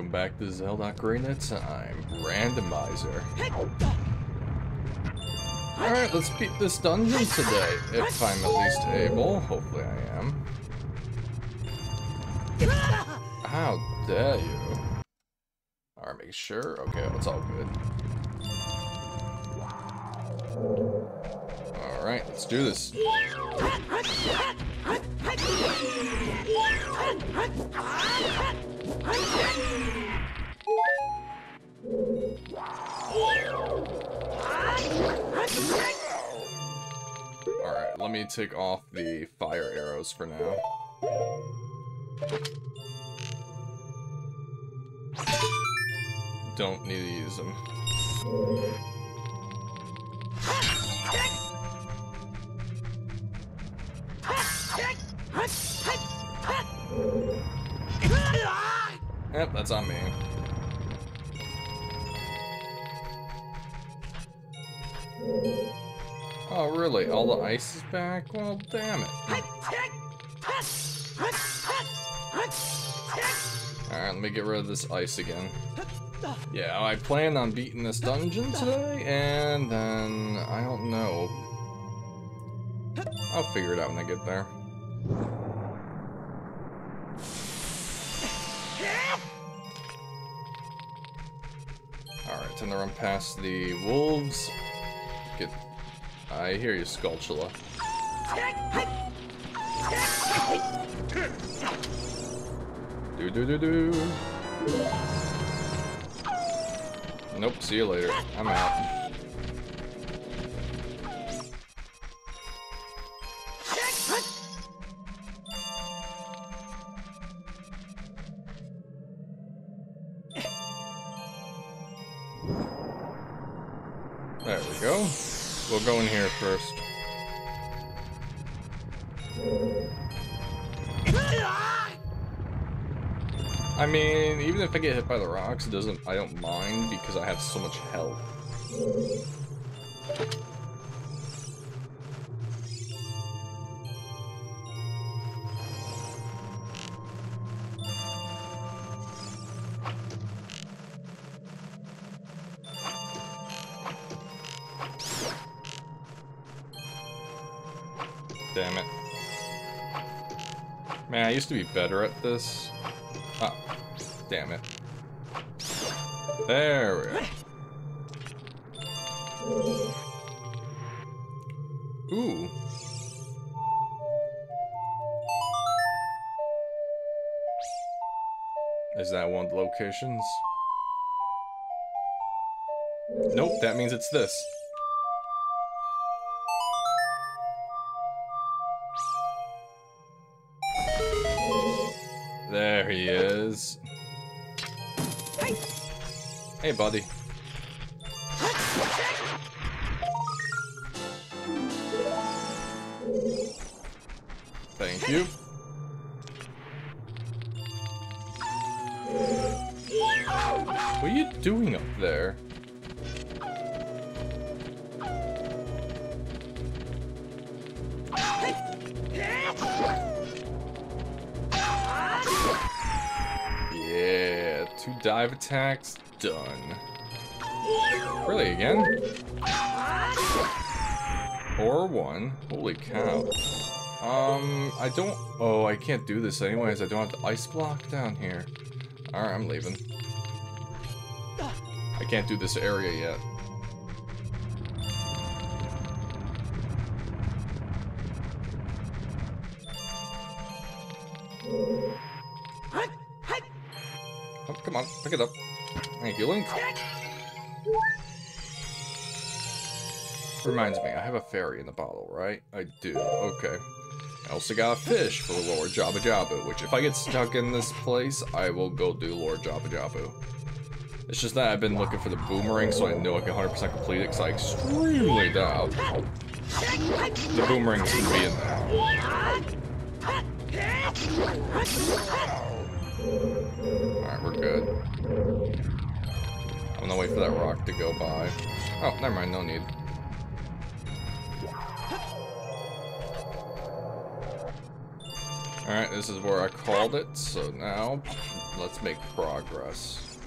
Welcome back to Zelda Green. That time, Randomizer. Alright, let's beat this dungeon today, if I'm at least able. Hopefully I am. How dare you? Alright, make sure. Okay, it's all good. Alright, let's do this. Alright, let me take off the fire arrows for now. Don't need to use them. Yep, that's on me. Oh, really? All the ice is back? Well, damn it. Alright, let me get rid of this ice again. Yeah, I plan on beating this dungeon today, and then... I don't know. I'll figure it out when I get there. Alright, time to run past the wolves. Get... I hear you, Skulltula. Do-do-do-do. Nope, see you later. I'm out. There we go. We'll go in here first. I mean, even if I get hit by the rocks, it doesn't, I don't mind because I have so much health. Damn it. Man, I used to be better at this. Oh, damn it. There we go. Ooh. Is that one of the locations? Nope, that means it's this. There he is. Hey, buddy. Thank you. What are you doing up there? Two dive attacks, done. Really, again? Or one. Holy cow. I don't... Oh, I can't do this anyways. I don't have the ice block down here. Alright, I'm leaving. I can't do this area yet. Come on, pick it up. Thank you, Link. Reminds me, I have a fairy in the bottle, right? I do. Okay. I also got a fish for Lord Jabu-Jabu, which if I get stuck in this place, I will go do Lord Jabu-Jabu. It's just that I've been looking for the boomerang, so I know I can 100% complete it, because I extremely doubt the boomerang's gonna be in there. Alright, we're good. I'm gonna wait for that rock to go by. Oh, never mind, no need. Alright, this is where I called it, so now Let's make progress.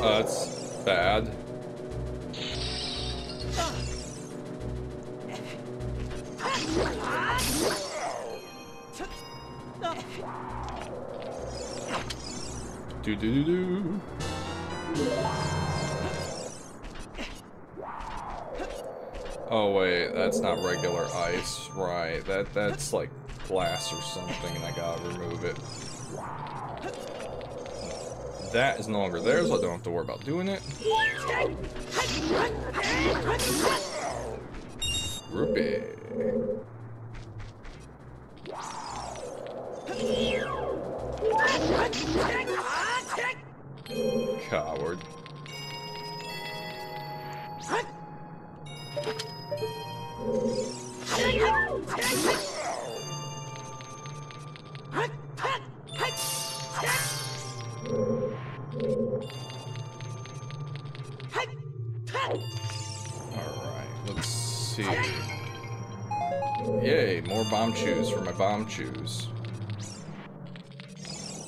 That's bad. Do do do do. Oh wait, that's not regular ice, right? That's like glass or something, and I gotta remove it. That is no longer there, so I don't have to worry about doing it. Rupee. Coward. Bomb chews for my bomb chews.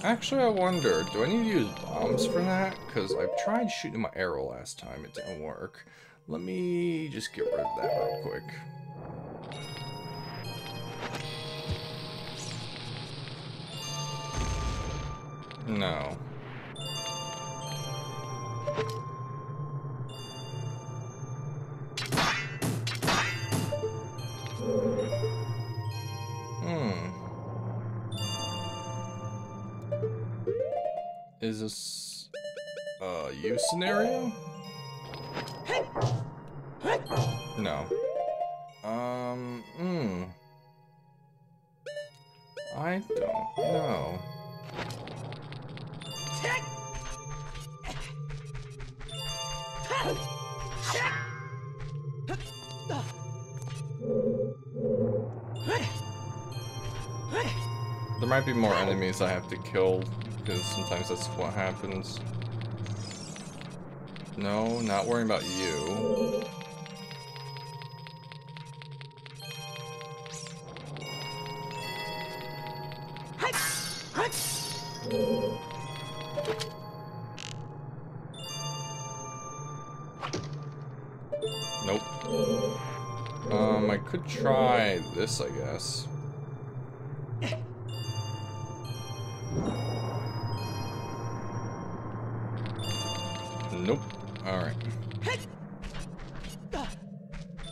Actually, I wonder, do I need to use bombs for that? Because I've tried shooting my arrow last time, it didn't work. Let me just get rid of that real quick. No. Is this a use scenario? No. I don't know. There might be more enemies I have to kill, because sometimes that's what happens. No, not worrying about you. Nope. I could try this, I guess. Nope. Alright.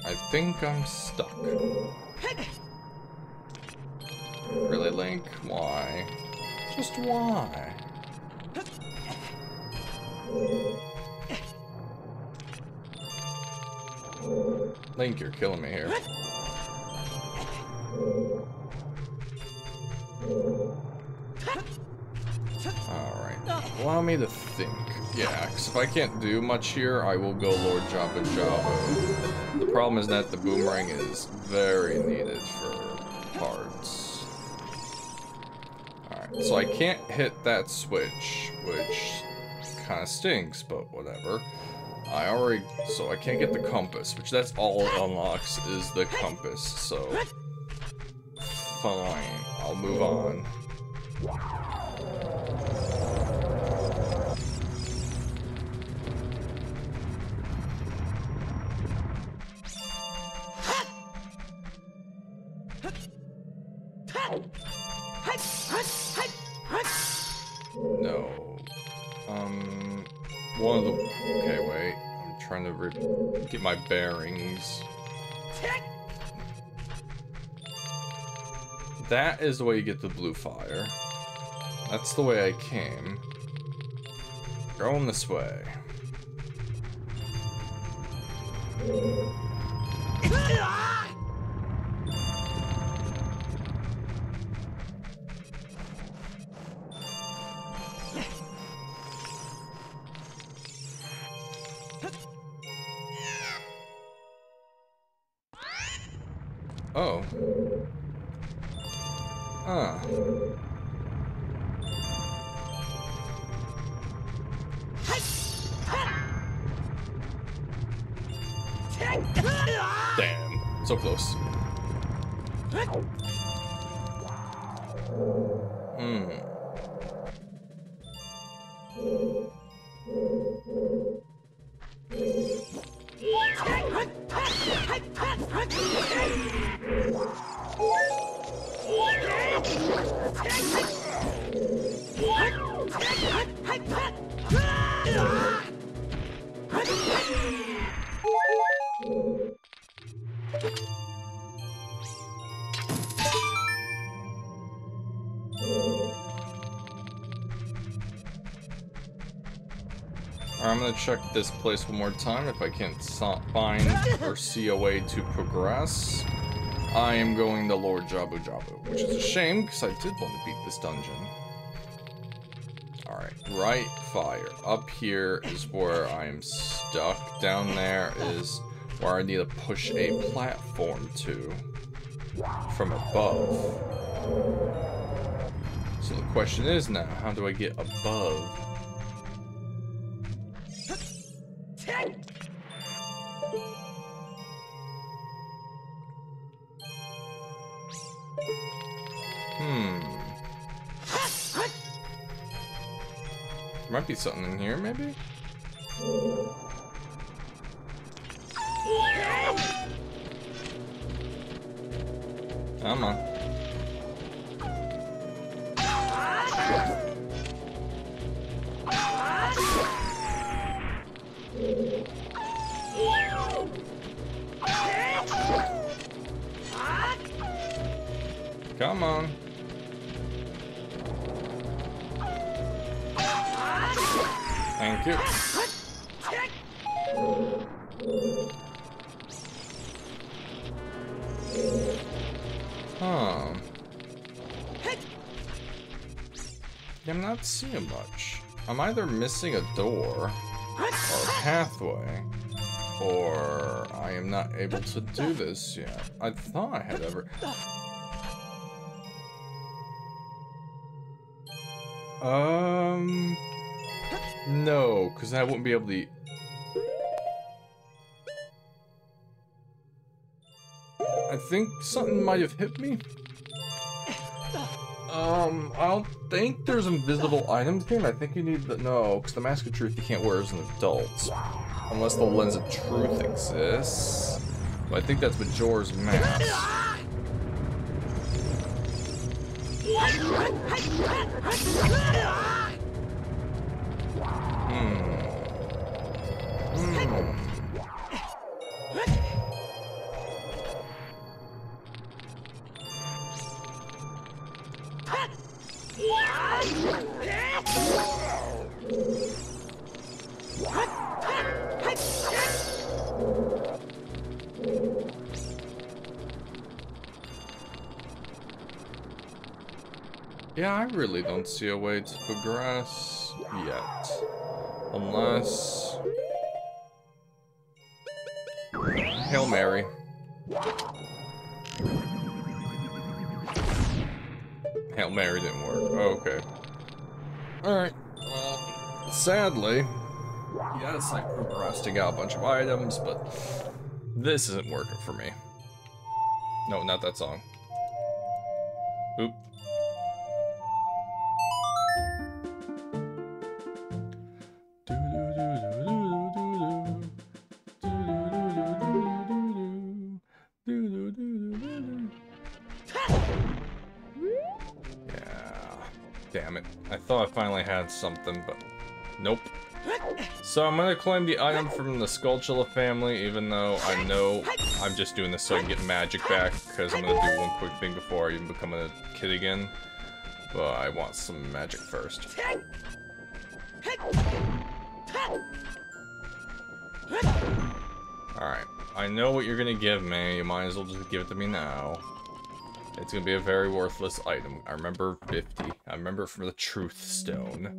I think I'm stuck. Really, Link? Why? Just why? Link, you're killing me here. Alright. Allow me to think. Yeah, because if I can't do much here, I will go Lord Jabu-Jabu. The problem is that the boomerang is very needed for parts. Alright, so I can't hit that switch, which kind of stinks, but whatever. So I can't get the compass, which that's all it unlocks is the compass, so fine, I'll move on. Okay, wait. I'm trying to get my bearings. That is the way you get the blue fire. That's the way I came. Going this way. Damn, so close. Check this place one more time. If I can't find or see a way to progress, I am going to Lord Jabu-Jabu, which is a shame because I did want to beat this dungeon. Alright, right fire. Up here is where I'm stuck. Down there is where I need to push a platform to from above. So the question is now, how do I get above? Might be something in here, maybe? Come on. Come on. Thank you. Huh. I'm not seeing much. I'm either missing a door, or a pathway, or I am not able to do this yet. I thought I had ever... No, because I wouldn't be able to... I think something might have hit me. I don't think there's invisible items here, and I think you need the... No, because the Mask of Truth you can't wear as an adult. Unless the Lens of Truth exists. But I think that's Majora's Mask. Yeah, I really don't see a way to progress yet. Unless... Hail Mary. Hail Mary didn't work. Oh, okay. Alright. Well, sadly, yes, I progressed and got a bunch of items, but this isn't working for me. No, not that song. Oop. Finally had something, but nope. So I'm gonna claim the item from the Skulltula family, even though I know I'm just doing this so I can get magic back, because I'm gonna do one quick thing before I even become a kid again. But I want some magic first. Alright, I know what you're gonna give me, you might as well just give it to me now. It's gonna be a very worthless item. I remember 50. I remember from the Truth Stone.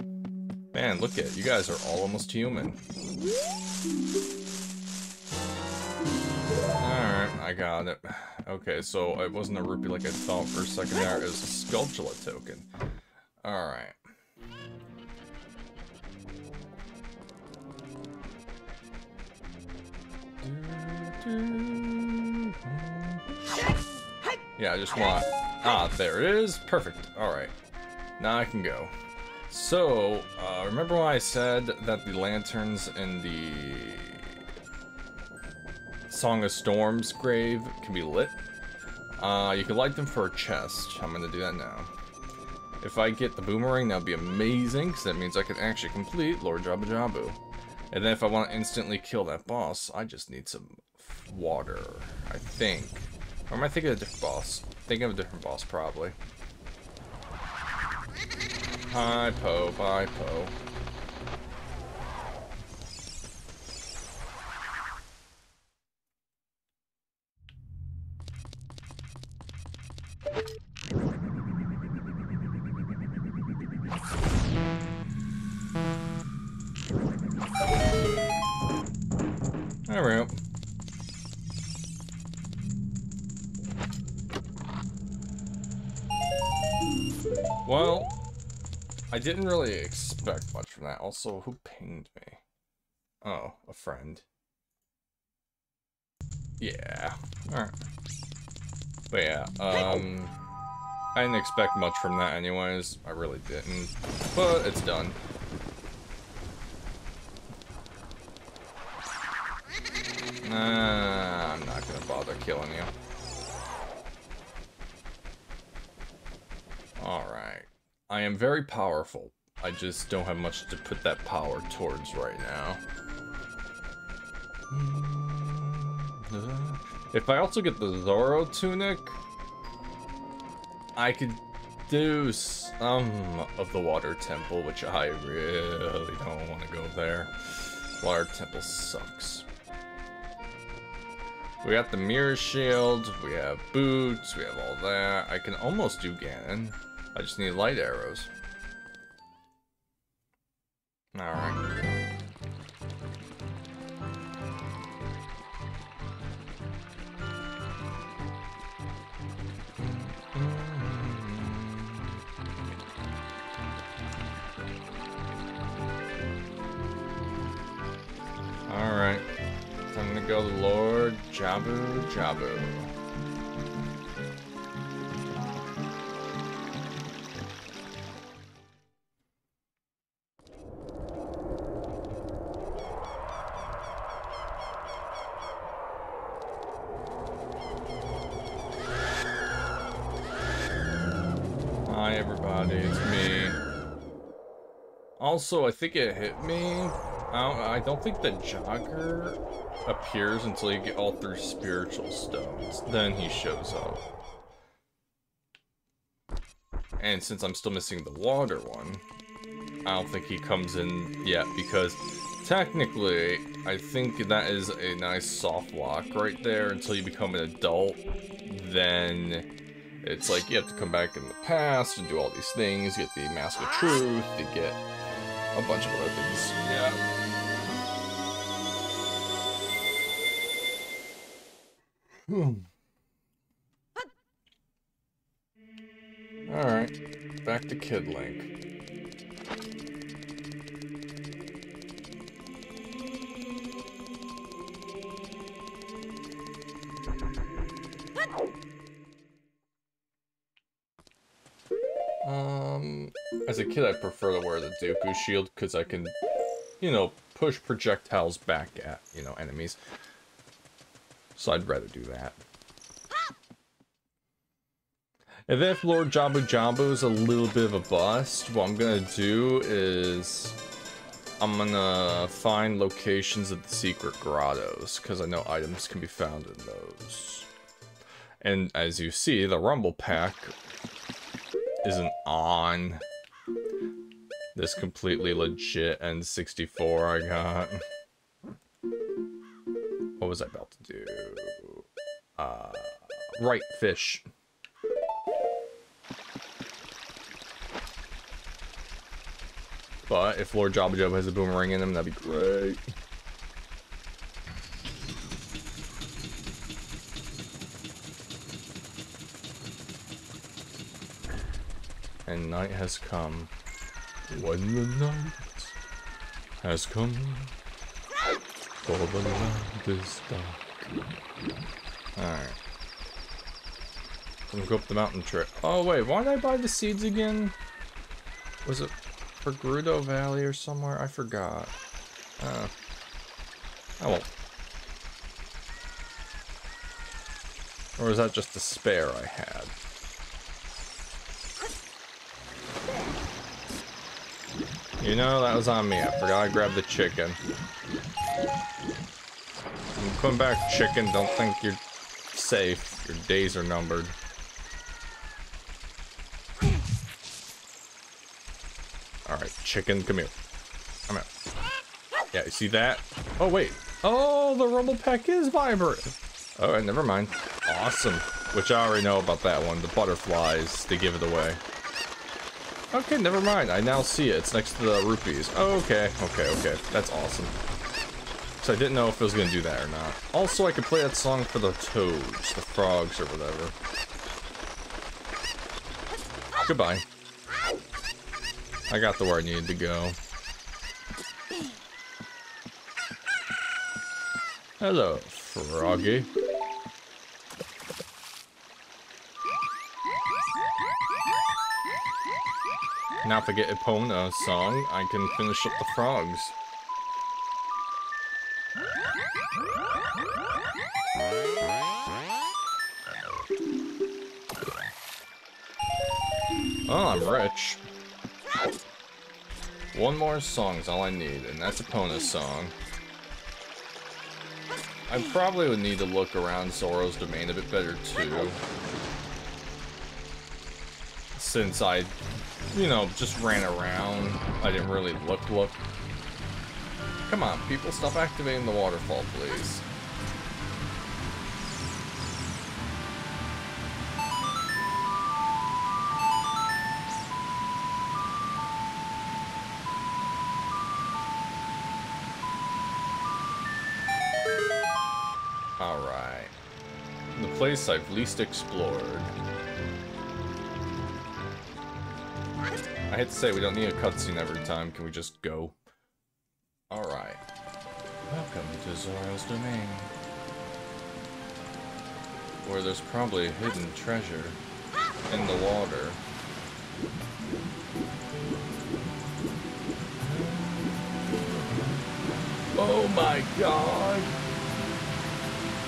Man, look at it. You guys are all almost human. Alright, I got it. Okay, so it wasn't a rupee like I thought for a second there. It was a Skulltula token. Alright. Yeah, I just want... Ah, there it is. Perfect. Alright. Now I can go. So, remember why I said that the lanterns in the Song of Storms grave can be lit? You can light them for a chest. I'm going to do that now. If I get the boomerang, that would be amazing, because that means I can actually complete Lord Jabu-Jabu. And then if I want to instantly kill that boss, I just need some water, I think. Or am I thinking of a different boss? Thinking of a different boss, probably. Hi, Po. Bye, Po. There we go. Well, I didn't really expect much from that. Also, who pinged me? Oh, a friend. Yeah. Alright. But yeah, I didn't expect much from that anyways. I really didn't. But it's done. Nah, I'm not gonna bother killing you. Alright. I am very powerful. I just don't have much to put that power towards right now. If I also get the Zoro Tunic, I could do some of the Water Temple, which I really don't want to go there. Water Temple sucks. We got the Mirror Shield, we have boots, we have all that. I can almost do Ganon. I just need light arrows. Alright. Alright. So I'm gonna go Lord Jabu-Jabu. Hi everybody, it's me. Also, I think it hit me. I don't think the Jogger appears until you get all through spiritual stones. Then he shows up. And since I'm still missing the water one, I don't think he comes in yet because technically, I think that is a nice soft lock right there until you become an adult. Then it's like you have to come back in the past and do all these things, get the Mask of Truth, to get a bunch of other things. Yeah. Alright, back to Kid Link. As a kid, I prefer to wear the Dooku shield because I can, you know, push projectiles back at, you know, enemies. So I'd rather do that. And then if Lord Jabu-Jabu is a little bit of a bust, what I'm gonna do is I'm gonna find locations of the secret grottos because I know items can be found in those. And as you see, the Rumble Pack isn't on this completely legit N64 I got. What was I about to do? Right fish. But if Lord Jabu-Jabu has a boomerang in him, that'd be great. And night has come. When the night has come, for the land is dark. Alright. and go up the mountain trip. Oh wait, why did I buy the seeds again? Was it for Gerudo Valley or somewhere? I forgot. I won't. Or is that just a spare I had? You know, that was on me. I forgot I grabbed the chicken. Come back, chicken. Don't think you're safe. Your days are numbered. Alright, chicken, come here. Come here. Yeah, you see that? Oh, wait. Oh, the rumble pack is vibrant. Alright, never mind. Awesome. Which I already know about that one. The butterflies, they give it away. Okay, never mind. I now see it. It's next to the rupees. Oh, okay, okay, okay. That's awesome. So I didn't know if it was going to do that or not. Also, I could play that song for the toads, the frogs, or whatever. Goodbye. I got to where I needed to go. Hello, froggy. Now if I get Epona's Song, I can finish up the frogs. Oh, I'm rich. One more song is all I need, and that's Epona's Song. I probably would need to look around Zora's Domain a bit better, too. Since I... you know, just ran around. I didn't really look. Come on, people, stop activating the waterfall, please. Alright. The place I've least explored. I hate to say, we don't need a cutscene every time. Can we just go? Alright. Welcome to Zora's Domain. Where there's probably a hidden treasure in the water. Oh my god!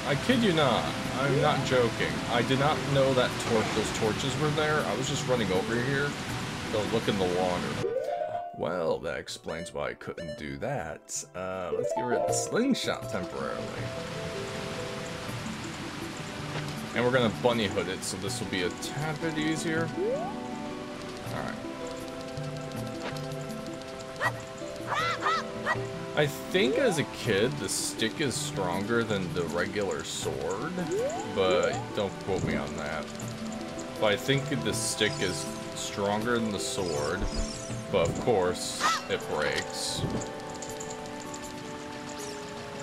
I kid you not. I'm not joking. I did not know that those torches were there. I was just running over here. Go look in the water. Well, that explains why I couldn't do that. Let's get rid of the slingshot temporarily. And we're gonna bunny hood it, so this will be a tad bit easier. Alright. I think as a kid, the stick is stronger than the regular sword, but don't quote me on that. But I think the stick is stronger than the sword, but of course it breaks.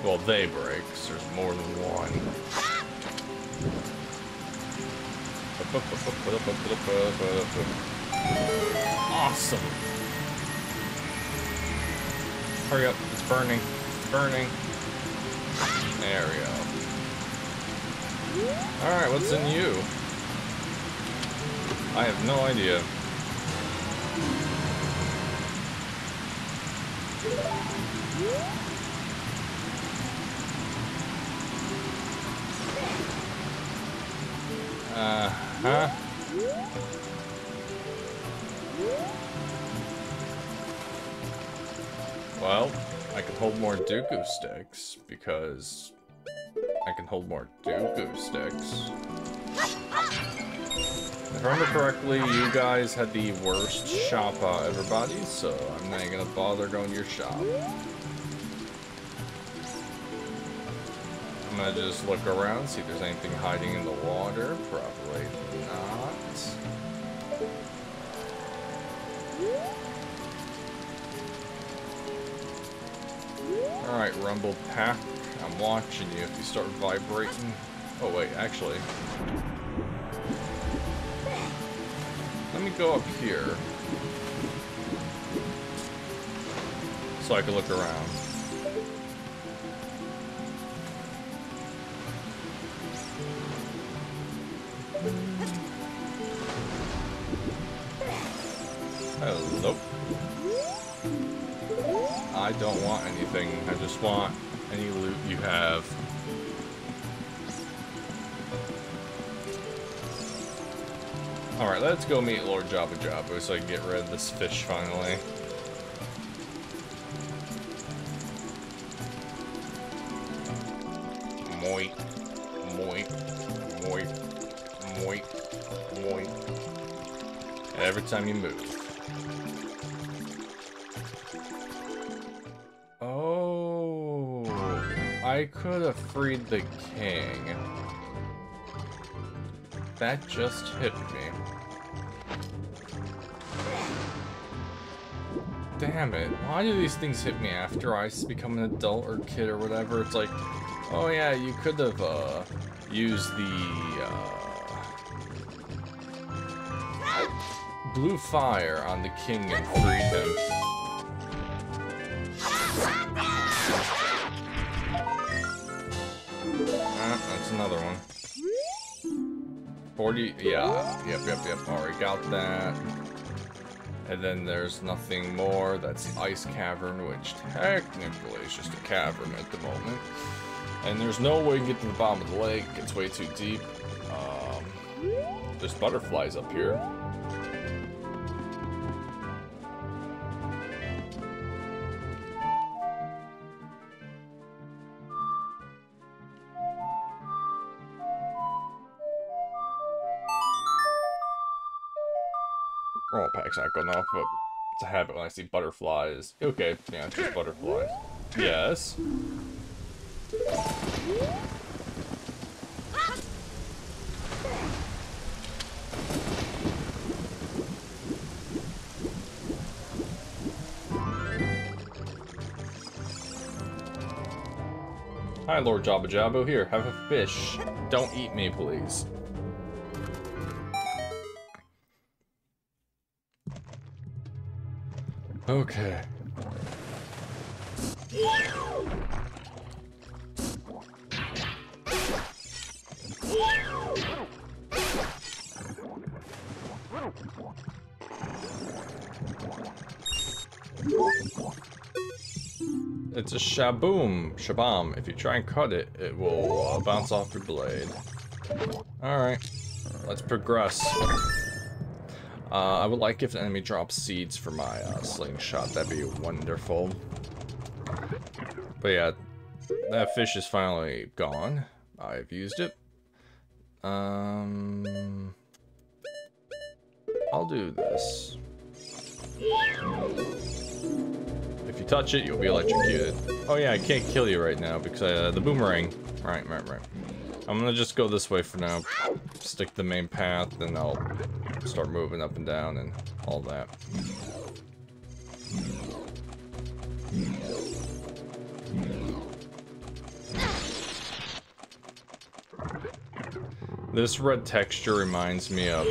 Well, they break, there's more than one. Awesome! Hurry up, it's burning. It's burning. There we go. Alright, what's in you? I have no idea. Well, I can hold more Dooku sticks because I can hold more Dooku sticks. If I remember correctly, you guys had the worst shop out of everybody, so I'm not even gonna bother going to your shop. I'm gonna just look around, see if there's anything hiding in the water. Probably not. Alright, Rumble Pack, I'm watching you if you start vibrating. Oh wait, actually... let me go up here, so I can look around. Hello. I don't want anything. I just want any loot you have. Alright, let's go meet Lord Jabu-Jabu so I can get rid of this fish finally. Moit. Moit. Moit. Moit. Moit. Every time you move. Oh. I could have freed the king. That just hit me. Damn it. Why do these things hit me after I become an adult or kid or whatever? It's like, oh yeah, you could have used the blue fire on the king and freed him. That's another one. 40, yeah, yep, already got that. And then there's nothing more, that's Ice Cavern, which technically is just a cavern at the moment. And there's no way to get to the bottom of the lake, it's way too deep. There's butterflies up here. Roll pack's not good enough, but it's a habit when I see butterflies. Okay, yeah, it's just butterflies. Yes. Hi, Lord Jabu-Jabu. Here, have a fish. Don't eat me, please. Okay. It's a shaboom, shabam. If you try and cut it, it will bounce off your blade. Alright, let's progress. I would like if the enemy drops seeds for my slingshot. That'd be wonderful. But yeah, that fish is finally gone. I've used it. I'll do this. If you touch it, you'll be electrocuted. Oh yeah, I can't kill you right now because the boomerang. Right. I'm gonna just go this way for now. Stick to the main path, then I'll start moving up and down and all that. This red texture reminds me of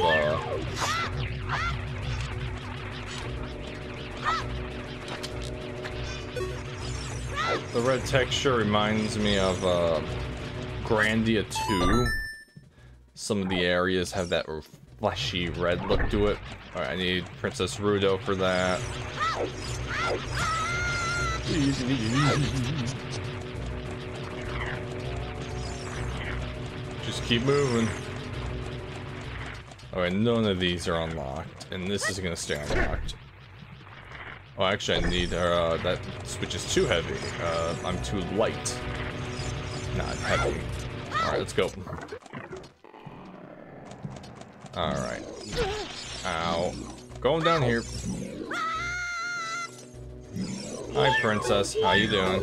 Grandia 2. Some of the areas have that fleshy red look to it. Alright, I need Princess Ruto for that. Just keep moving. Alright, none of these are unlocked, and this is gonna stay unlocked. Oh, actually, I need that switch is too heavy. I'm too light. Not heavy. Alright, let's go. Alright. Ow. Going down here. Hi, princess. How you doing?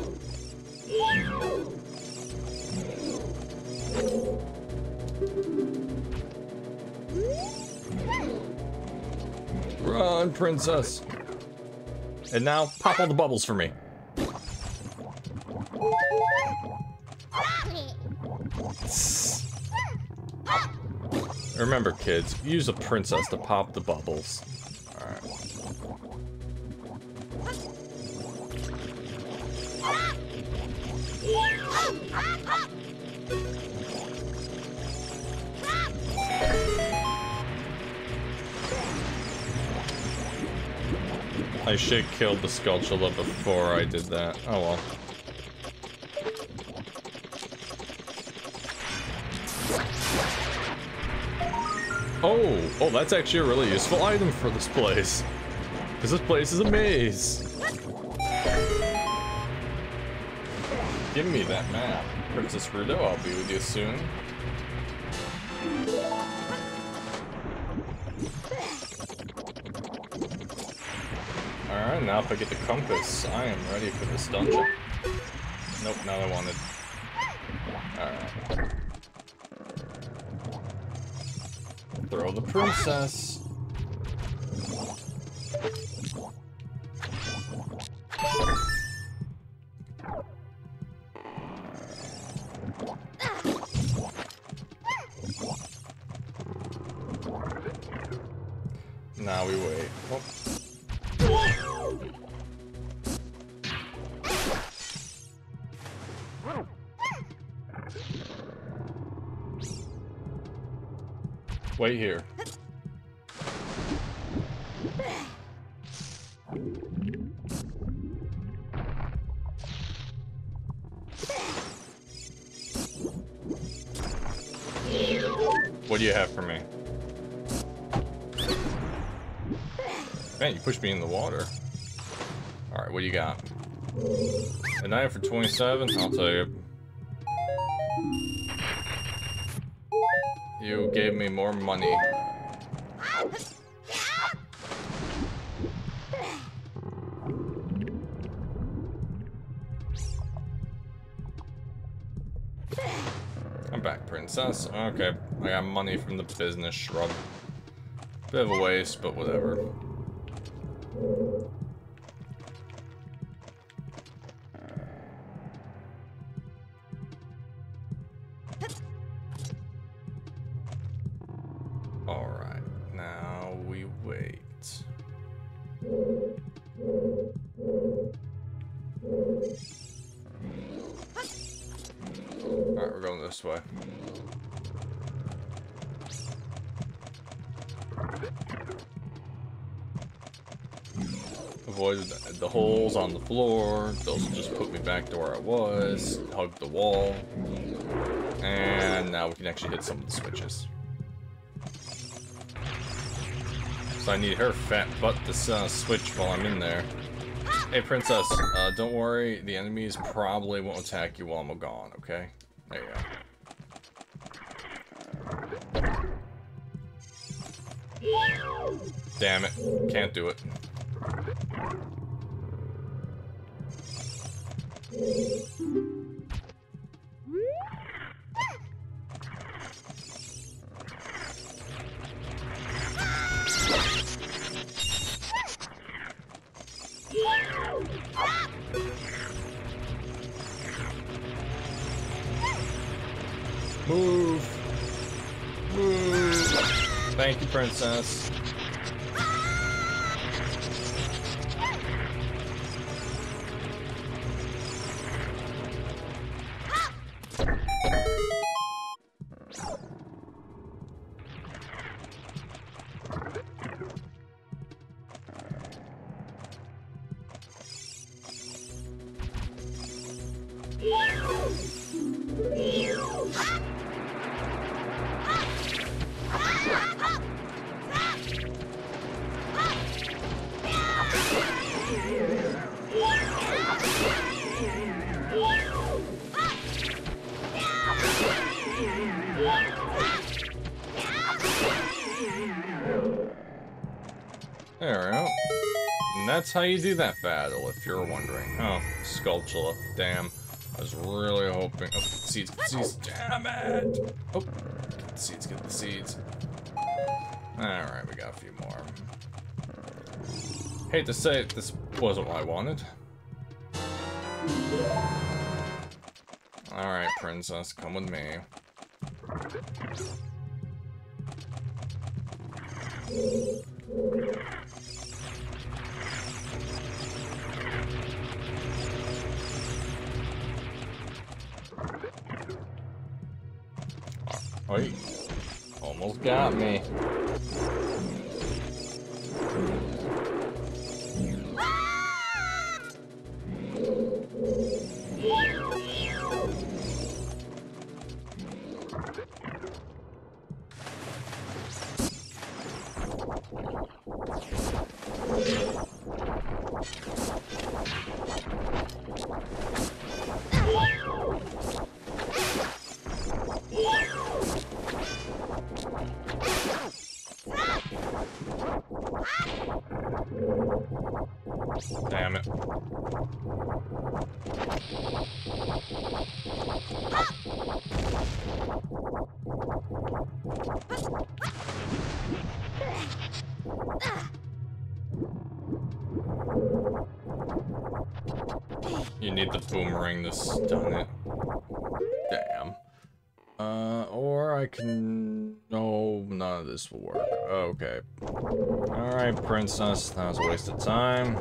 Run, princess. And now, pop all the bubbles for me. Remember, kids, use a princess to pop the bubbles. Alright. I should have killed the Skulltula before I did that. Oh well. Oh! Oh, that's actually a really useful item for this place. Because this place is a maze. Give me that map. Princess Ruto, I'll be with you soon. Alright, now if I get the compass, I am ready for this dungeon. Nope, not I wanted. Alright. Throw the princess. Now we wait. Oh. Wait here. What do you have for me? Man, you pushed me in the water. Alright, what do you got? A knife for 27? I'll tell you. You gave me more money. I'm back, princess. Okay, I got money from the business shrub. Bit of a waste, but whatever. Alright, now we wait. Alright, we're going this way. Avoid the holes on the floor. Those just put me back to where I was. Hug the wall. And now we can actually hit some of the switches. So I need her fat butt to switch while I'm in there. Hey, princess, don't worry. The enemies probably won't attack you while I'm gone, okay? There you go. Damn it. Can't do it. Move. Move. Thank you, princess. That's how you do that battle, if you're wondering. Oh, Skulltula. Damn. I was really hoping. Oh, seeds, seeds. Damn it! Oh, get the seeds, get the seeds. Alright, we got a few more. Hate to say it, this wasn't what I wanted. Alright, princess, come with me. Oi, almost got me. Damn it. You need the boomerang to stun it. Damn. Or I can... No, none of this will work. Okay. Alright, princess. That was a waste of time.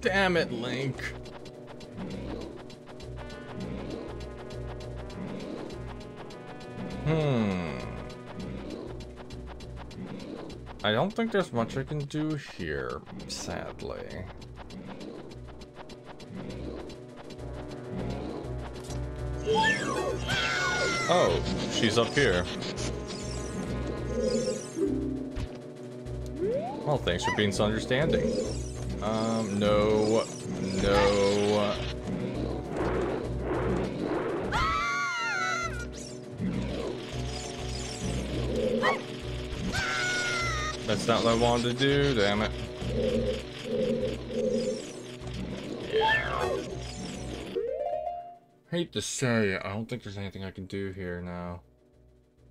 Damn it, Link. I don't think there's much I can do here, sadly. Oh, she's up here. Well, thanks for being so understanding. No, no. That's not what I wanted to do, damn it. Yeah. Hate to say, I don't think there's anything I can do here now.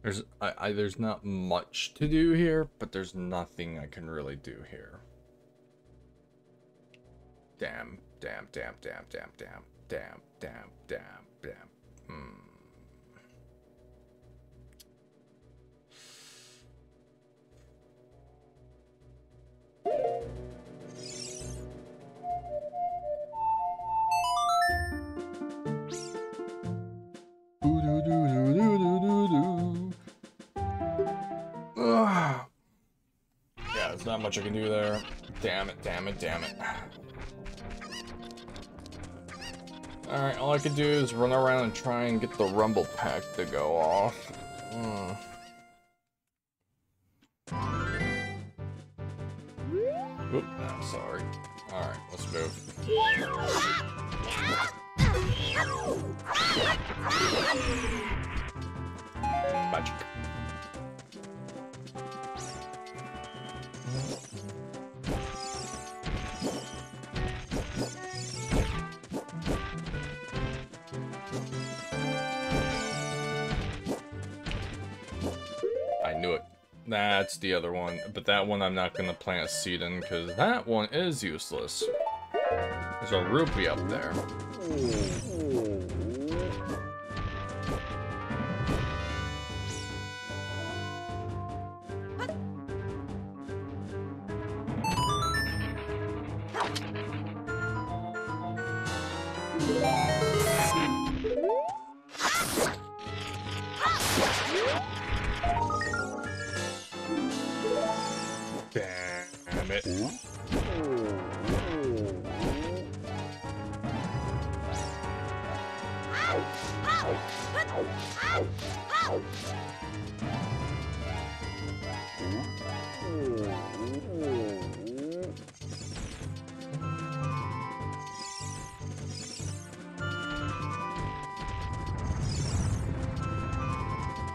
There's not much to do here, but there's nothing I can really do here. Damn. Yeah, there's not much I can do there. Damn it. Alright, all I can do is run around and try and get the rumble pack to go off. Oop, I'm sorry. Alright, let's move. Magic. That's the other one, but that one I'm not gonna plant a seed in because that one is useless. There's a rupee up there.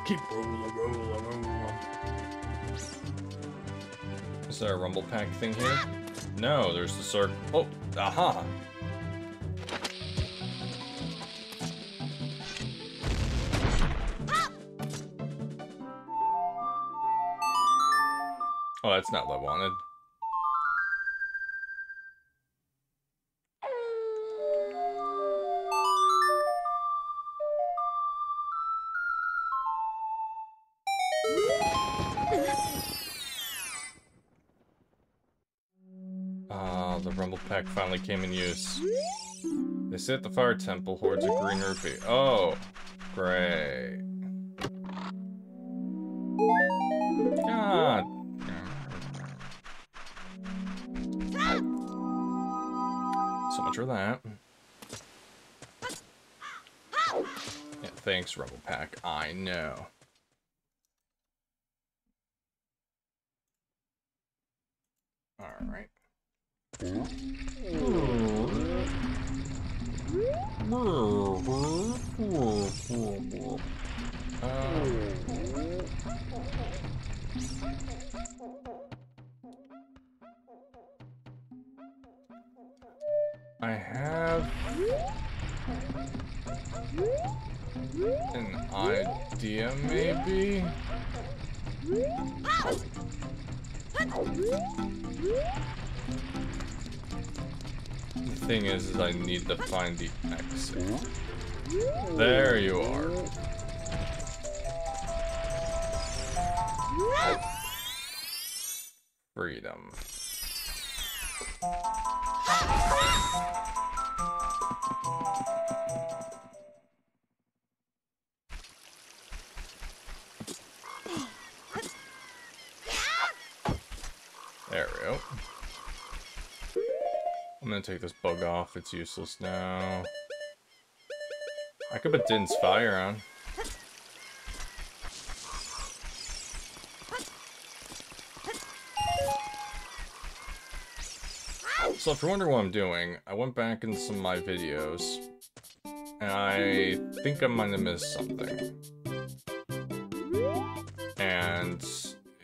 Keep rolling. Is there a rumble pack thing here? No, there's the circle. Oh, aha! Oh, that's not what I wanted. Finally came in use. They sit at the fire temple, hordes of green rupee. Oh, great. God. Roger that. Yeah, thanks, Rumble Pack. I know. All right. I have an idea, maybe. The thing is I need to find the exit. There you are. Freedom. There we go. I'm gonna take this bug off, it's useless now. I could put Din's Fire on. So if you're wondering what I'm doing, I went back into some of my videos, and I think I might have missed something. And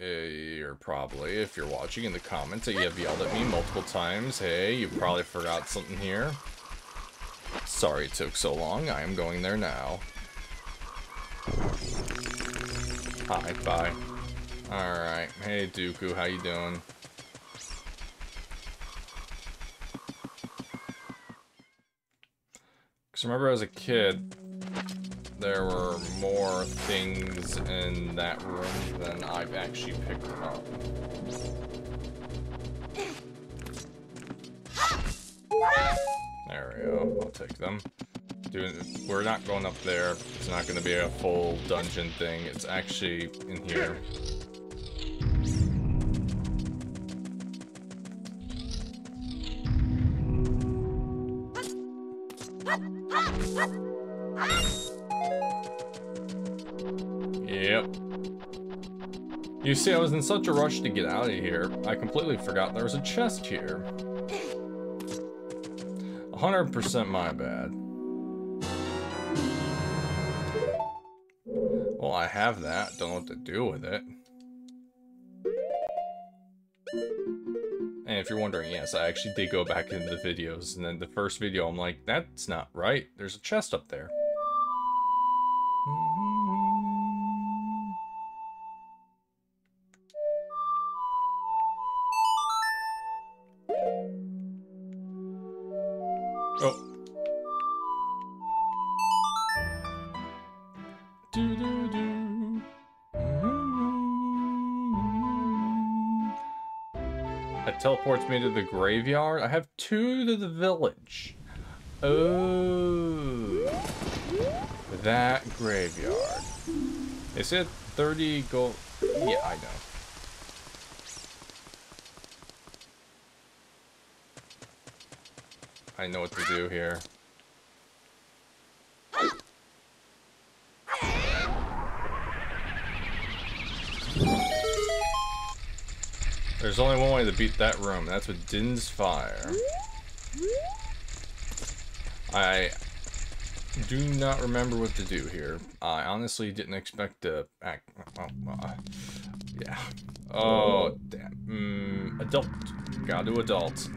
you're probably, if you're watching in the comments, that you have yelled at me multiple times, hey, you probably forgot something here. Sorry it took so long, I am going there now. Hi, bye. Alright, hey Dooku, how you doing? Remember as a kid, there were more things in that room than I've actually picked up. There we go, I'll take them. We're not going up there, it's not going to be a full dungeon thing, it's actually in here. Yep. You see, I was in such a rush to get out of here, I completely forgot there was a chest here. 100% my bad. Well, I have that. Don't know what to do with it. And if you're wondering, yes, I actually did go back into the videos, and then the first video, I'm like, that's not right. There's a chest up there. Teleports me to the graveyard. I have two to the village. Oh, that graveyard. Is it 30 gold? Yeah, I know. I know what to do here. There's only one way to beat that room, that's with Din's Fire. I do not remember what to do here. I honestly didn't expect to act. Yeah. Oh, damn. Adult. Gotta do adult.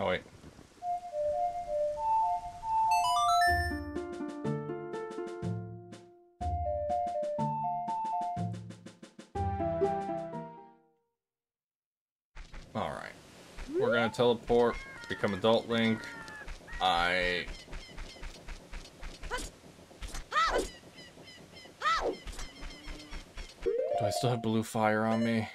Oh, wait. All right. We're gonna teleport, become Adult Link. Do I still have blue fire on me?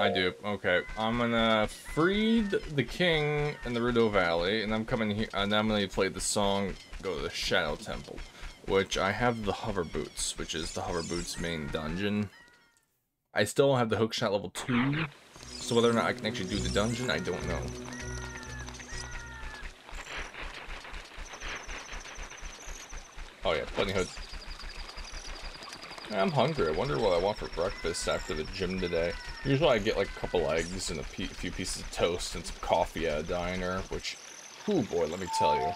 I do. Okay, I'm gonna free the king in the Gerudo Valley, and I'm coming here, and I'm gonna play the song, go to the Shadow Temple, which I have the Hover Boots, which is the Hover Boots main dungeon. I still have the Hookshot level 2, so whether or not I can actually do the dungeon, I don't know. Oh yeah, bunny hood. I'm hungry. I wonder what I want for breakfast after the gym today. Usually I get like a couple eggs and a few pieces of toast and some coffee at a diner, which, oh boy, let me tell you.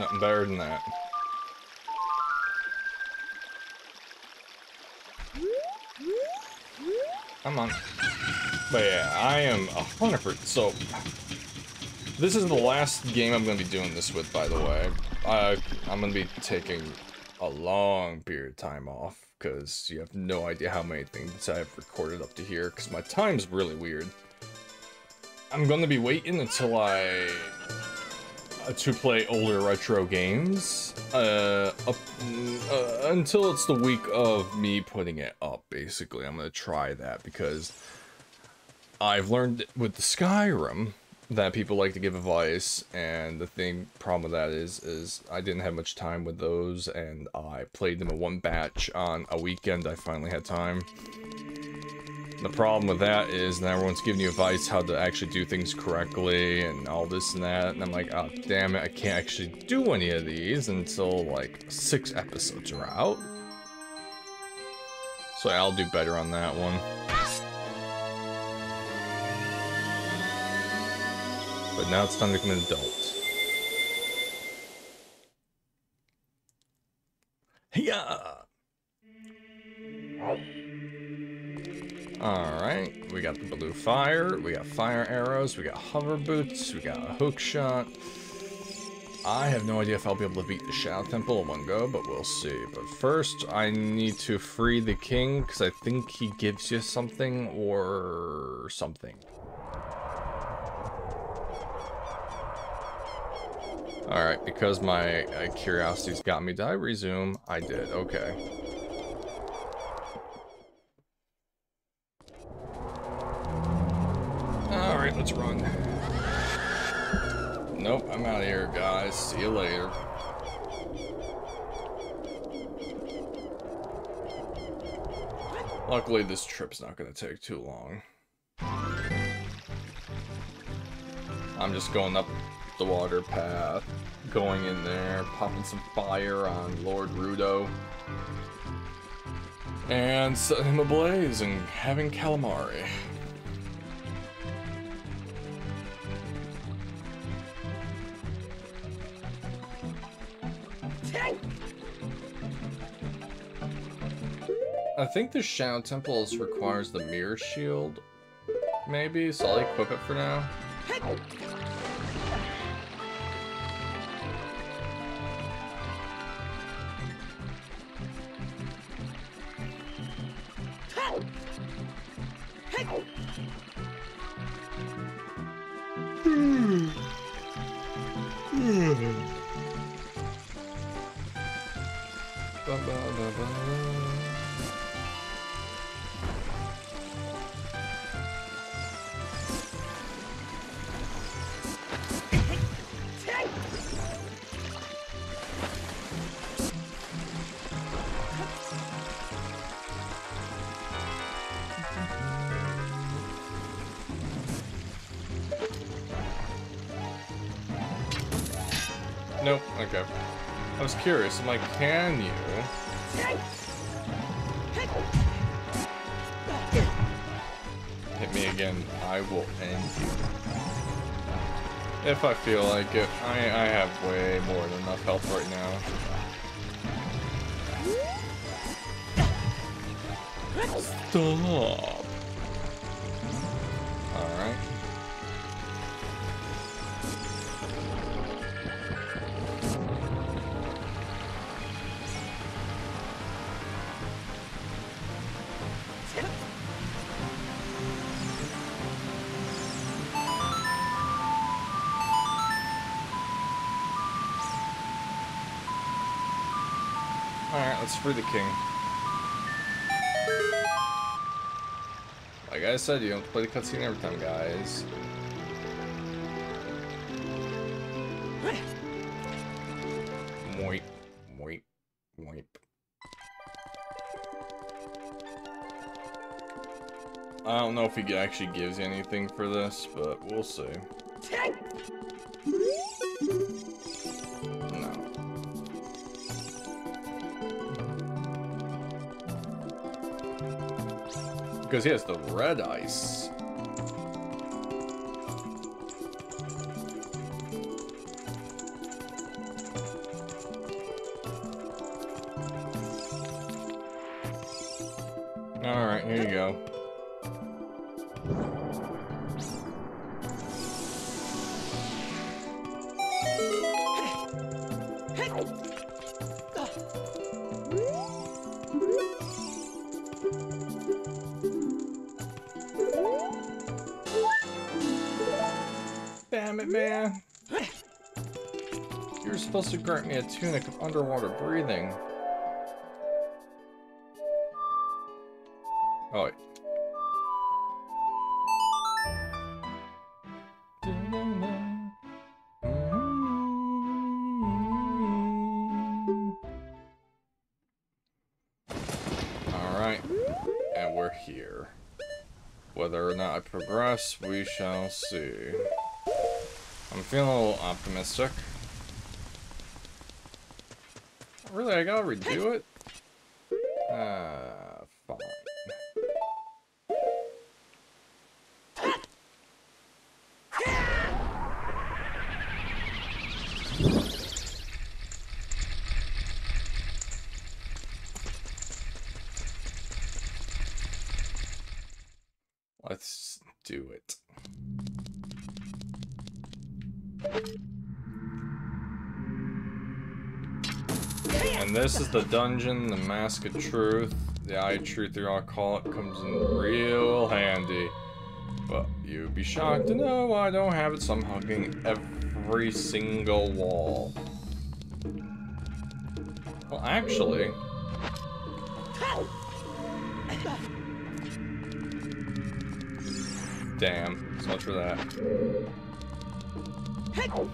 Nothing better than that. Come on. But yeah, I am 100%. So, this is the last game I'm going to be doing this with, by the way. I'm going to be taking a long period of time off, because you have no idea how many things I have recorded up to here, because my time's really weird. I'm going to be waiting until I... to play older retro games until it's the week of me putting it up, basically. I'm gonna try that, because I've learned with the Skyrim that people like to give advice, and the problem with that is I didn't have much time with those, and I played them in one batch on a weekend. I finally had time. The problem with that is now everyone's giving you advice how to actually do things correctly and all this and that, and I'm like, oh damn it, I can't actually do any of these until like 6 episodes are out. So I'll do better on that one. But now it's time to become an adult. Yeah. Alright, we got the blue fire, we got fire arrows, we got hover boots, we got a hook shot. I have no idea if I'll be able to beat the Shadow Temple in one go, but we'll see. But first, I need to free the king, because I think he gives you something or something. Alright, because my curiosity's got me, did I resume? I did, okay. Alright, let's run. Nope, I'm out of here, guys. See you later. Luckily, this trip's not going to take too long. I'm just going up the water path, going in there, popping some fire on Lord Ruto, and setting him ablaze and having calamari. I think the Shadow Temple requires the Mirror Shield, maybe, so I'll equip it for now. Nope, okay. I was curious, I'm like, can you? Hit me again, I will end you. If I feel like it, I have way more than enough health right now. Stop! Alright, let's free the king. Like I said, you don't have to play the cutscene every time, guys. Moip, moip, moip. I don't know if he actually gives you anything for this, but we'll see. No. Because he has the red ice. Alright, here you go. Supposed to grant me a tunic of underwater breathing. Oh, wait. Alright. And we're here. Whether or not I progress, we shall see. I'm feeling a little optimistic. Really, I gotta redo it? Let's do it. And this is the dungeon, the Mask of Truth, the Eye of Truth, you all call it, comes in real handy. But you'd be shocked to know I don't have it, so I'm hugging every single wall. Well, actually... Damn, so much for that. Oh.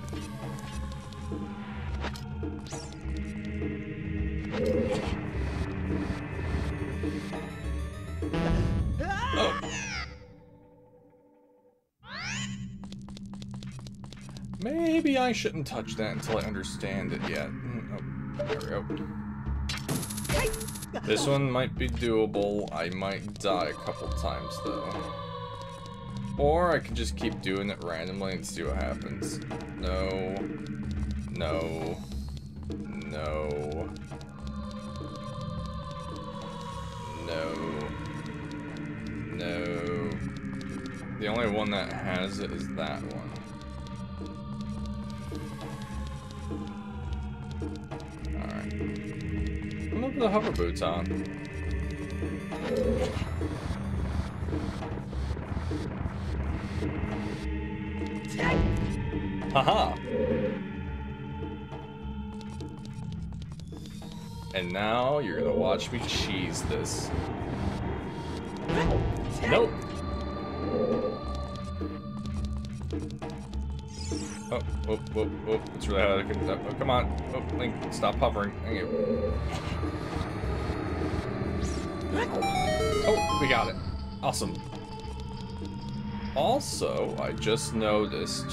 Maybe I shouldn't touch that until I understand it yet. Oh, there we go. This one might be doable. I might die a couple times though. Or I could just keep doing it randomly and see what happens. No. No. No. No. No. The only one that has it is that one. Alright. I'm gonna put the hover boots on. Haha! And now you're gonna watch me cheese this. Nope. Oh, oh, oh, oh! It's really hard to get that. Oh, come on! Oh, Link, stop hovering. Thank you. Oh, we got it. Awesome. Also, I just noticed.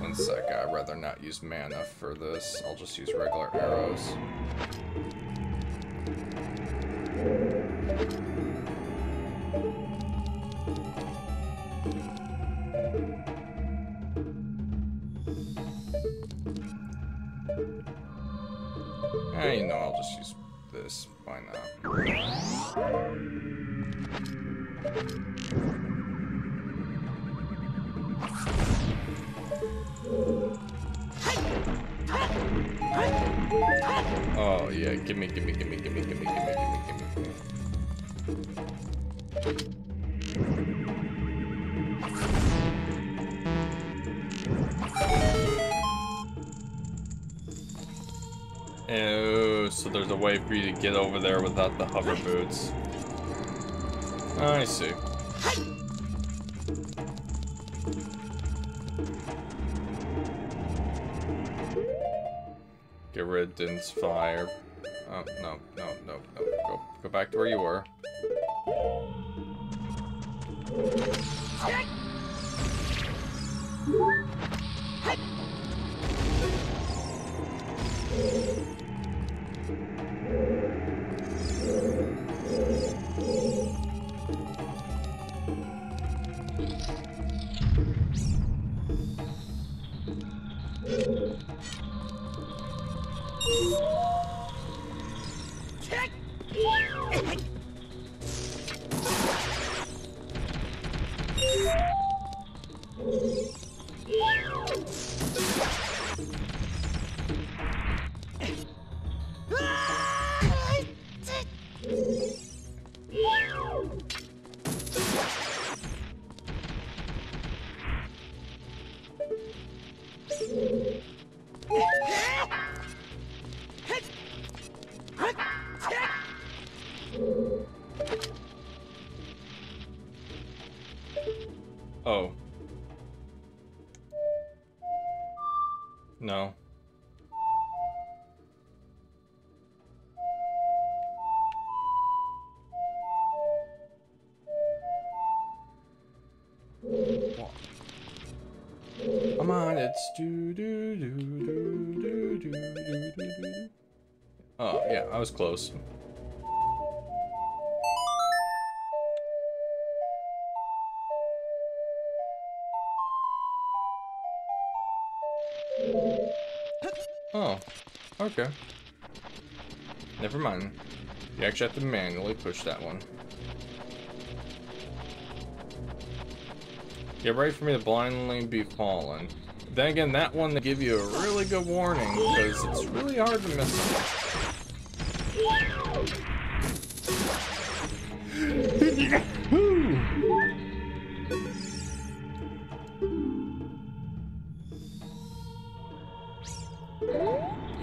One sec, I'd rather not use mana for this. I'll just use regular arrows. Eh, you know, I'll just use this. Why not? Oh yeah, gimme. Oh, so there's a way for you to get over there without the hover boots. I see. Get rid of Din's Fire. Oh, no, no, no, no. Go back to where you were. No. What? Come on, it's do do do do do do do do. Oh yeah, I was close. Okay. Never mind. You actually have to manually push that one. Get ready for me to blindly be fallen. Then again, that one they give you a really good warning because it's really hard to miss them.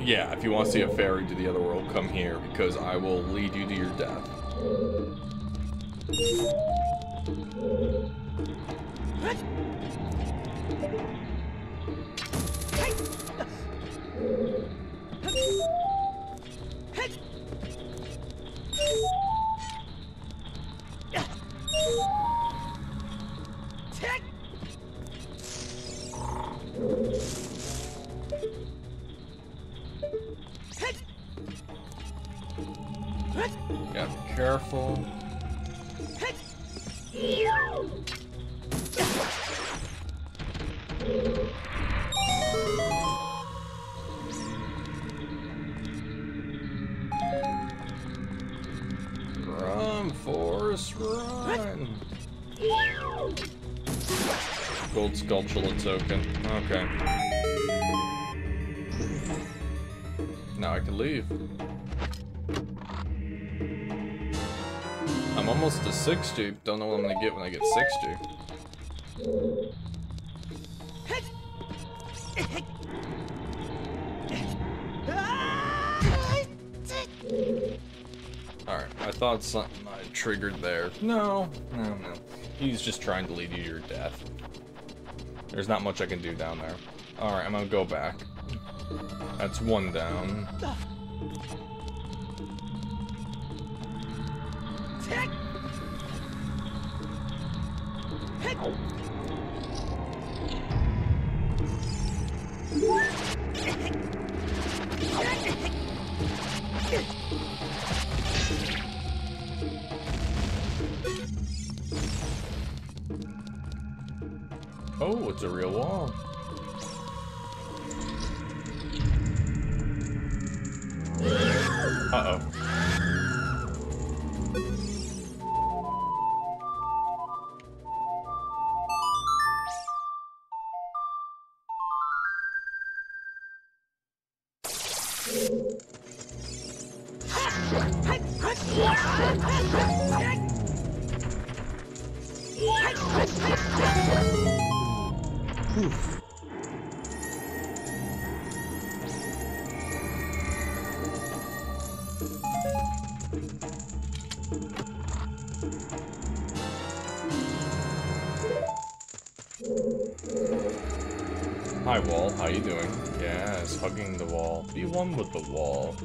Yeah, if you want to see a fairy to the other world, come here, because I will lead you to your death. Careful. Run, Forest, run. Gold Skulltula token. Okay. Now I can leave. I'm almost to 60. Don't know what I'm gonna get when I get 60. Alright, I thought something I triggered there. No, no, no. He's just trying to lead you to your death. There's not much I can do down there. Alright, I'm gonna go back. That's one down. Oh, it's a real wall. Uh-oh. Hi wall, how you doing? Yes, hugging the wall. Be one with the wall.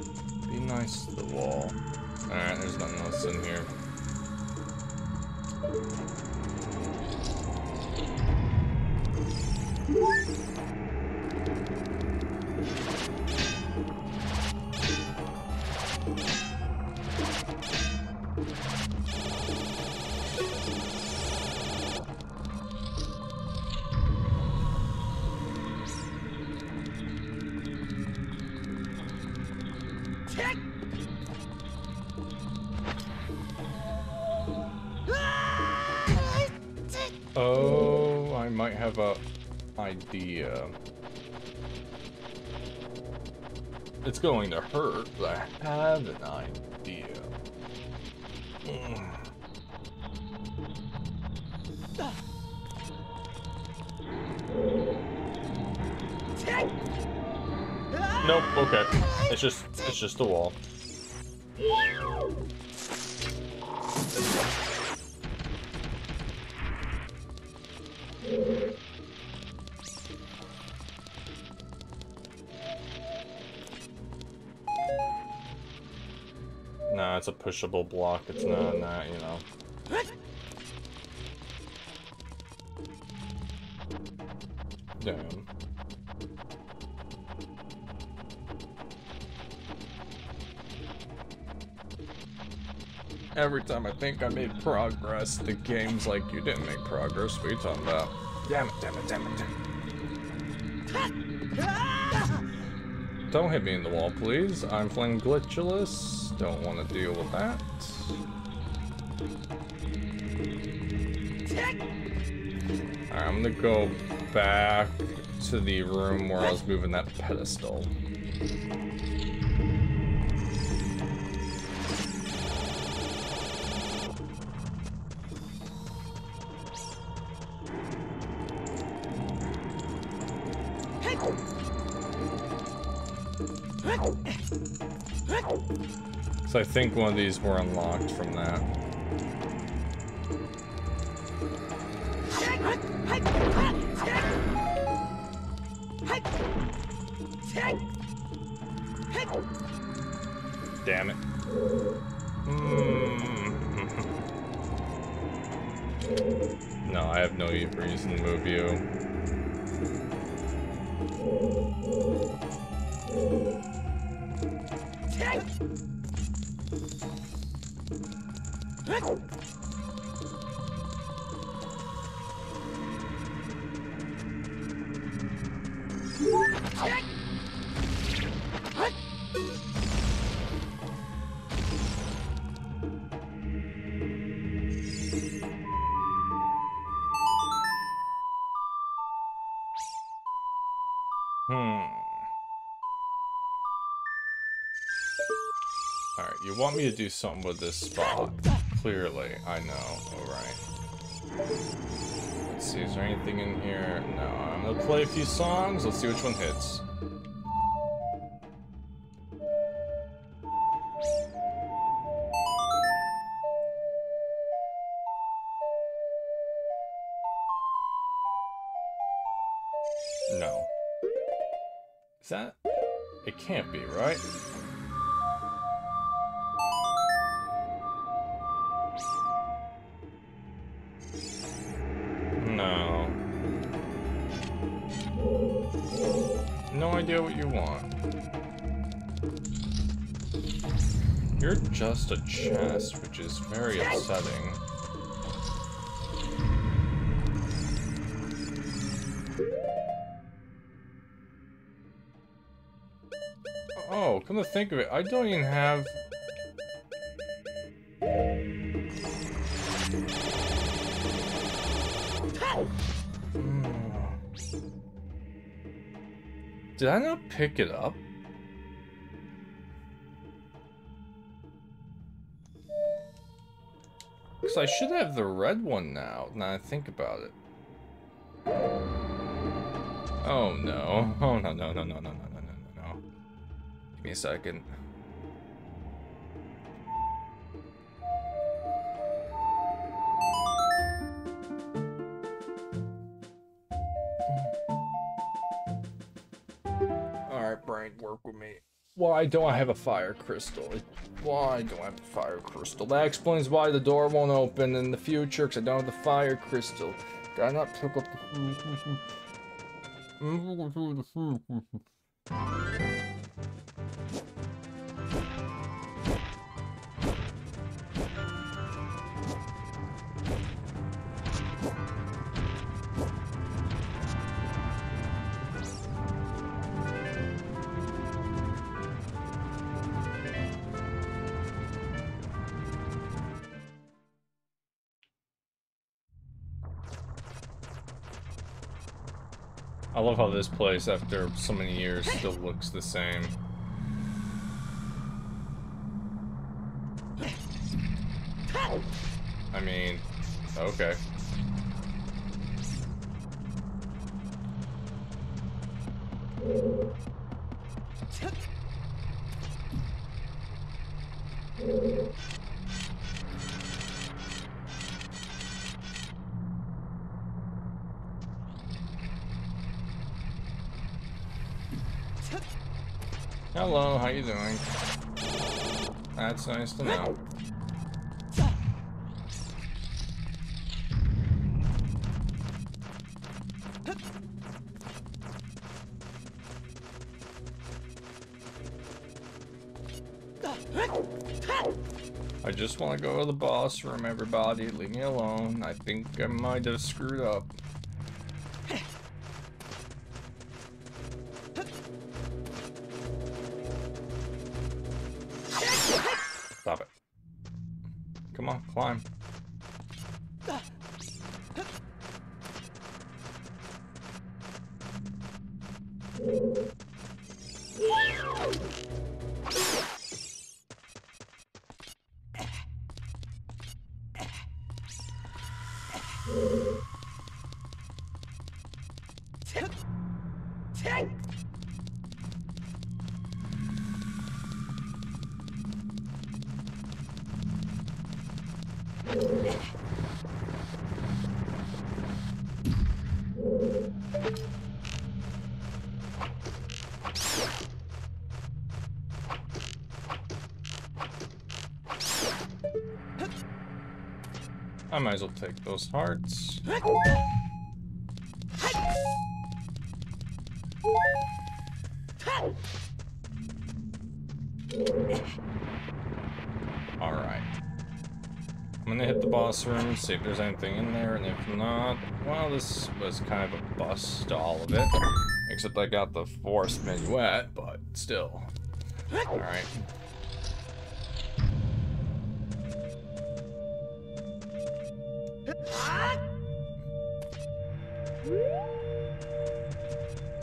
Be nice to the wall. Alright, there's nothing else in here. Oh, I might have a idea. It's going to hurt, but I have an idea. Nope, okay. It's just a wall. Nah, it's a pushable block. It's not that, you know. Damn. Every time I think I made progress, the game's like, you didn't make progress. What are you talking about? Damn it, damn it, damn it, damn it. Don't hit me in the wall, please. I'm playing Glitchulous. Don't want to deal with that. Alright, I'm gonna go back to the room where I was moving that pedestal. So I think one of these were unlocked from that. Damn it. Mm. No, I have no reason to move you. You want me to do something with this spot? Clearly, I know. Alright. Let's see, is there anything in here? No, I'm gonna play a few songs. Let's see which one hits. No. Is that? It can't be, right? Idea what you want. You're just a chest, which is very upsetting. Oh, come to think of it, I don't even have... Did I not pick it up? Because I should have the red one now I think about it. Oh no. Oh no, no, no, no, no, no, no, no, no. Give me a second. work with me. Why don't I have a fire crystal? Why don't I have a fire crystal? That explains why the door won't open in the future, because I don't have the fire crystal. Did I not pick up the... I love how this place, after so many years, still looks the same. I mean, okay. Hello, how you doing? That's nice to know. I just want to go to the boss room, everybody. Leave me alone. I think I might have screwed up. Climb. I might as well take those hearts. Alright. I'm gonna hit the boss room, see if there's anything in there, and if not, well, this was kind of a bust to all of it. Except I got the Forest Minuet, but still. Alright.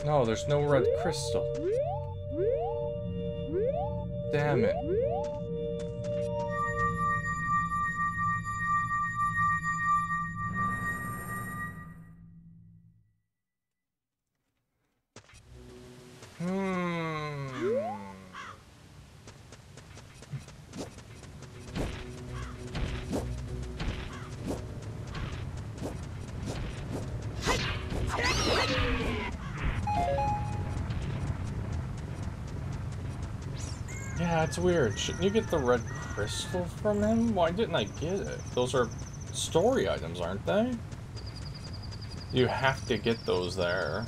No, there's no red crystal. Damn it. That's weird. Shouldn't you get the red crystal from him? Why didn't I get it? Those are story items, aren't they? You have to get those there.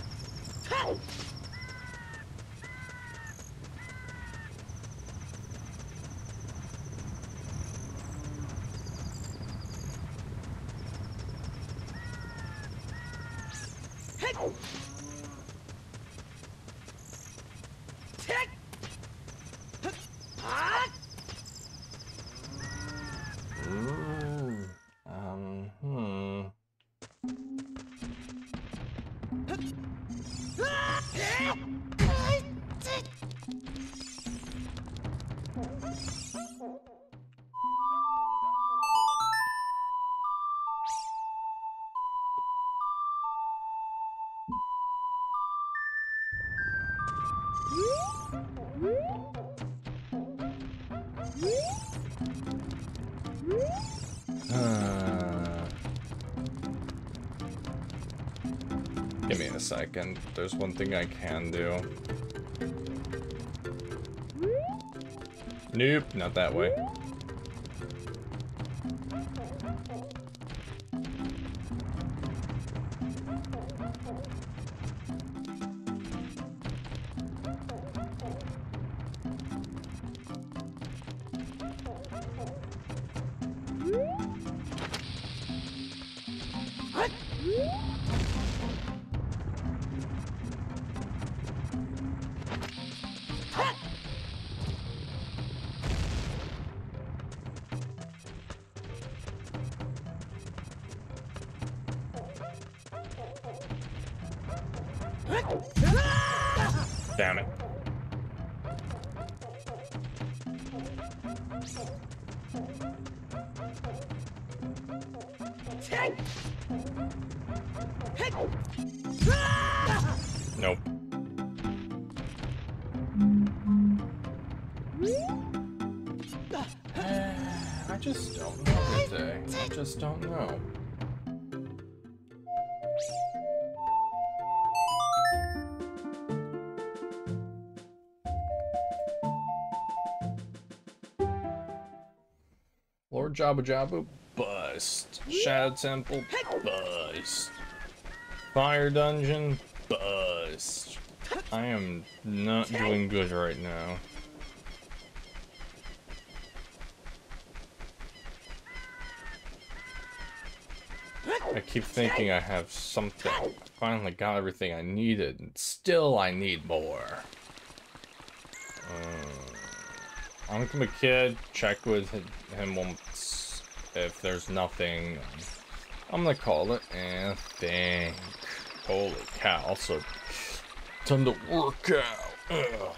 Give me a second. There's one thing I can do. Nope, not that way. Damn it. Nope. I just don't know today. I just don't know. Jabu-Jabu, bust. Shadow Temple, bust. Fire Dungeon, bust. I am not doing good right now. I keep thinking I have something. I finally got everything I needed, and still I need more. Uncle Kid, check with him once. If there's nothing, I'm gonna call it and think. Holy cow, also time to work out. Ugh.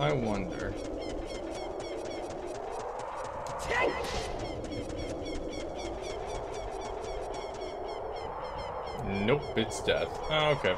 I wonder. Nope, it's death. Oh, okay.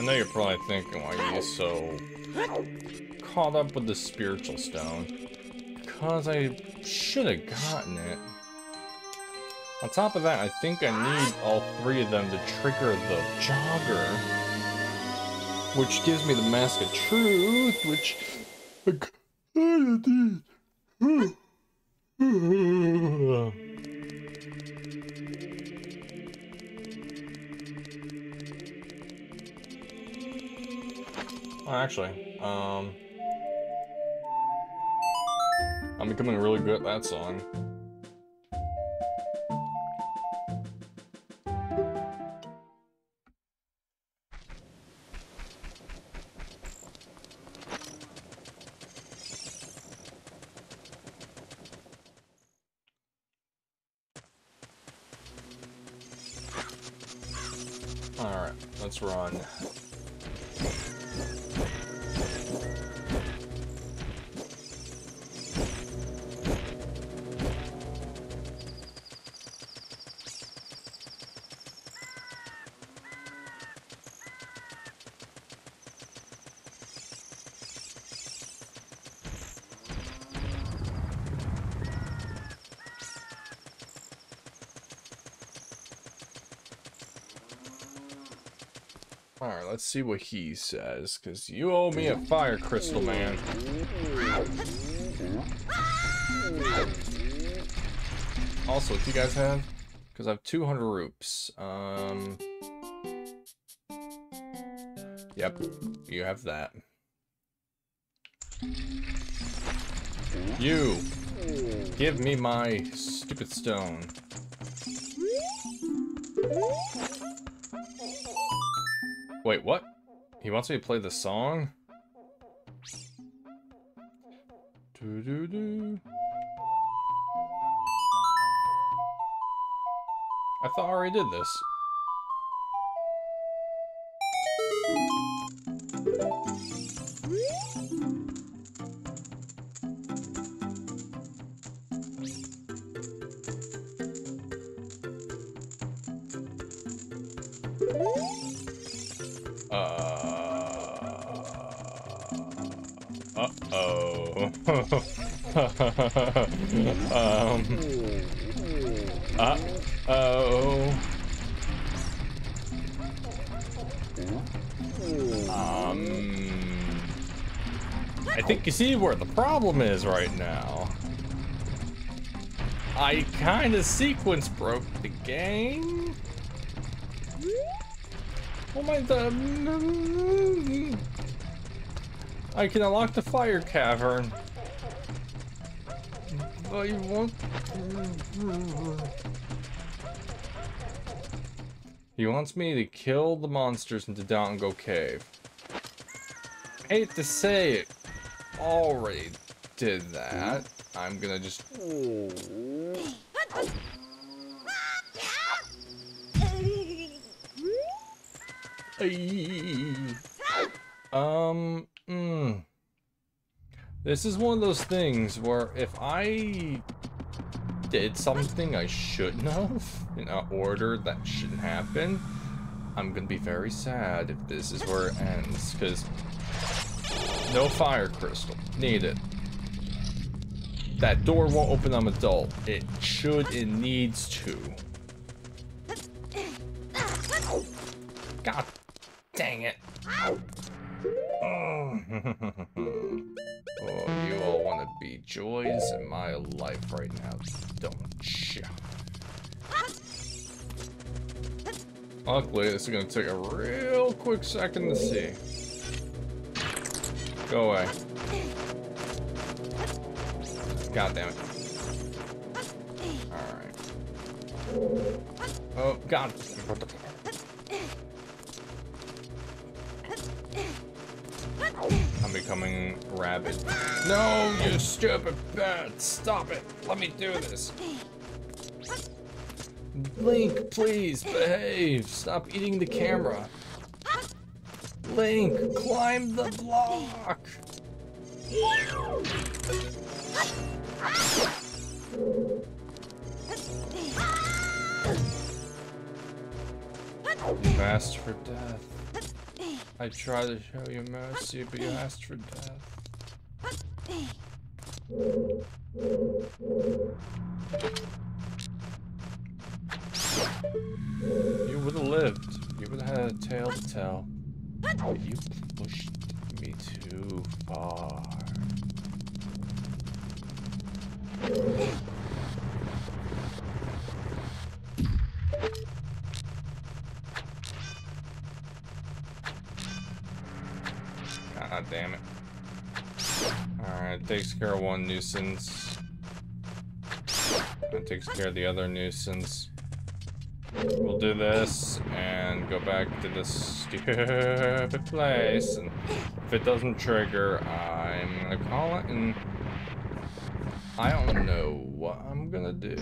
I know you're probably thinking why you're so caught up with the spiritual stone, because I should have gotten it. On top of that, I think I need all three of them to trigger the jogger, which gives me the Mask of Truth, which... Actually, I'm becoming really good at that song. Alright, let's run. All right, let's see what he says, because you owe me a fire crystal, man. Also, what do you guys have? Because I have 200 ropes. Yep, you have that. You give me my stupid stone. Wait, what? He wants me to play the song? Doo-doo-doo. I thought I already did this. I think you see where the problem is right now. I kind of sequence broke the game. Oh my God. I can unlock the fire cavern. But you won't. He wants me to kill the monsters into Dongo Cave. I hate to say it, already did that. I'm gonna just. This is one of those things where if I did something I shouldn't have in an order that shouldn't happen, I'm gonna be very sad if this is where it ends, because no fire crystal needed. That door won't open on adult. It should and needs to. God dang it. Oh. Oh, you all want to be joys in my life right now, don't you? Luckily, this is going to take a real quick second to see. Go away. God damn it. Alright. Oh, God. I'm becoming rabid. No, you stupid bat! Stop it! Let me do this! Link, please, behave! Stop eating the camera! Link, climb the block! You asked for death. I tried to show you mercy, but you asked for death. You would have lived. You would have had a tale to tell. But you pushed me too far. God damn it. Alright, takes care of one nuisance. That takes care of the other nuisance. We'll do this and go back to this stupid place, and if it doesn't trigger, I'm gonna call it, and I don't know what I'm gonna do.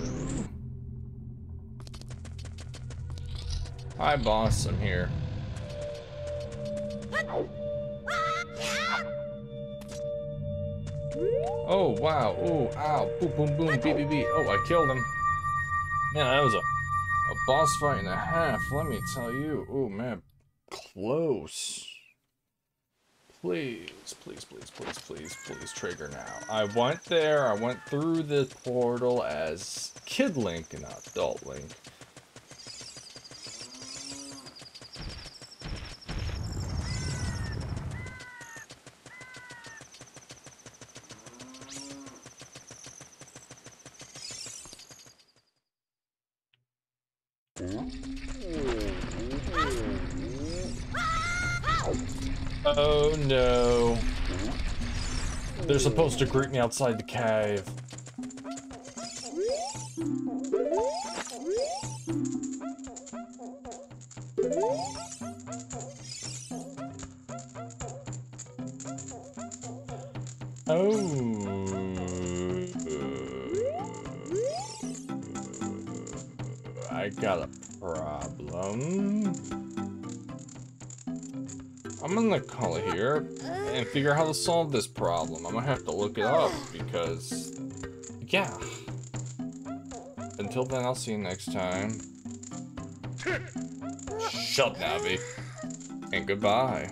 Hi boss, I'm here. Oh wow, ooh, ow, boom boom boom, beep beep beep. Oh, I killed him. Man, that was a boss fight and a half, let me tell you. Oh man, close. Please, please, please, please, please, please trigger now. I went there, I went through the portal as Kid Link and not Adult Link. Oh no. They're supposed to greet me outside the cave. Oh. I got a problem. I'm gonna call it here and figure out how to solve this problem. I'm gonna have to look it up because, yeah. Until then, I'll see you next time. Shut, Navi. And goodbye.